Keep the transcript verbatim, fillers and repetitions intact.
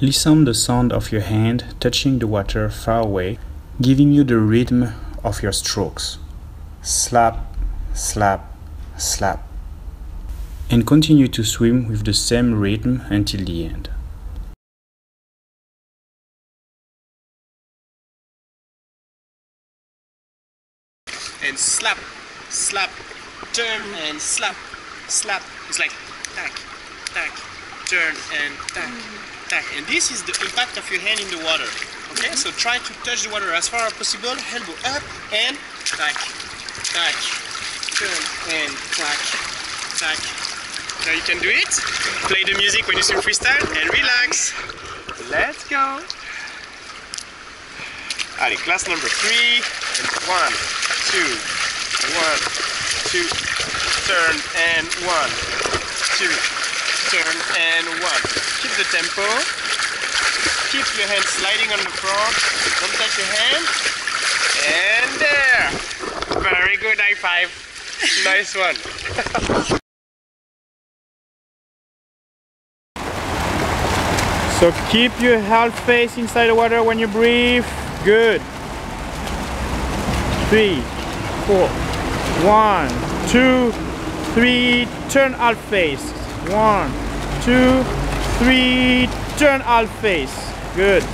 Listen the sound of your hand touching the water far away, giving you the rhythm of your strokes. Slap, slap, slap. And continue to swim with the same rhythm until the end. And slap, slap, turn and slap, slap. It's like tack, tack, turn and tack, tack. And this is the impact of your hand in the water. Okay, so try to touch the water as far as possible, elbow up and tack, tack, turn and tack, tack. Now you can do it. Play the music when you swim freestyle and relax. Let's go. Allez, class number three. And one, two, one, two, turn and one, two, turn and one. Keep the tempo. Keep your hand sliding on the front. Don't touch your hand. And there. Very good, high five. Nice one. So keep your half face inside the water when you breathe. Good. Three, four, one, two, three, turn half face. One, two, three, turn half face. Good.